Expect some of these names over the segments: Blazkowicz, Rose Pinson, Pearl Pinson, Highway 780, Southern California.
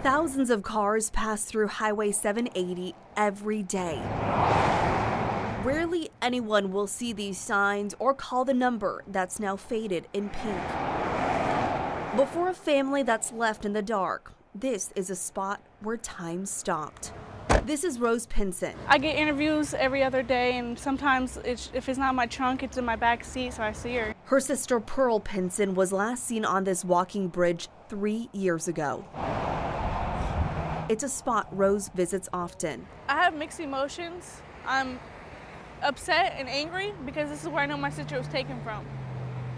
Thousands of cars pass through Highway 780 every day. Rarely anyone will see these signs or call the number that's now faded in pink. But for a family that's left in the dark, this is a spot where time stopped. This is Rose Pinson. I get interviews every other day, and sometimes if it's not in my trunk, it's in my back seat, so I see her. Her sister Pearl Pinson was last seen on this walking bridge 3 years ago. It's a spot Rose visits often. I have mixed emotions. I'm upset and angry because this is where I know my sister was taken from.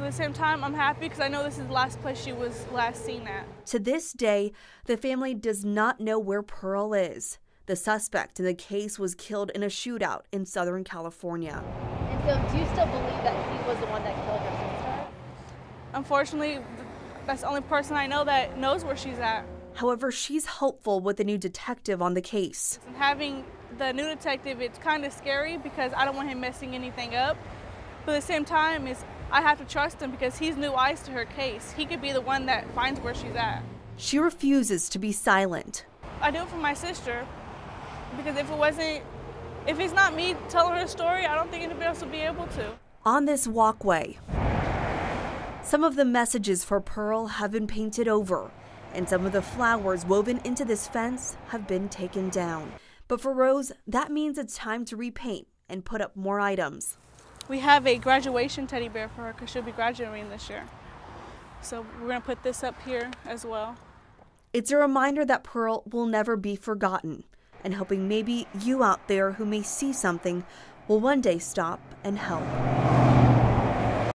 At the same time, I'm happy because I know this is the last place she was last seen at. To this day, the family does not know where Pearl is. The suspect in the case was killed in a shootout in Southern California. And so do you still believe that he was the one that killed her sister? Unfortunately, that's the only person I know that knows where she's at. However, she's hopeful with the new detective on the case. And having the new detective, it's kind of scary because I don't want him messing anything up. But at the same time, I have to trust him because he's new eyes to her case. He could be the one that finds where she's at. She refuses to be silent. I do it for my sister because if it's not me telling her story, I don't think anybody else will be able to. On this walkway, some of the messages for Pearl have been painted over, and some of the flowers woven into this fence have been taken down. But for Rose, that means it's time to repaint and put up more items. We have a graduation teddy bear for her because she'll be graduating this year. So we're going to put this up here as well. It's a reminder that Pearl will never be forgotten, and hoping maybe you out there who may see something will one day stop and help.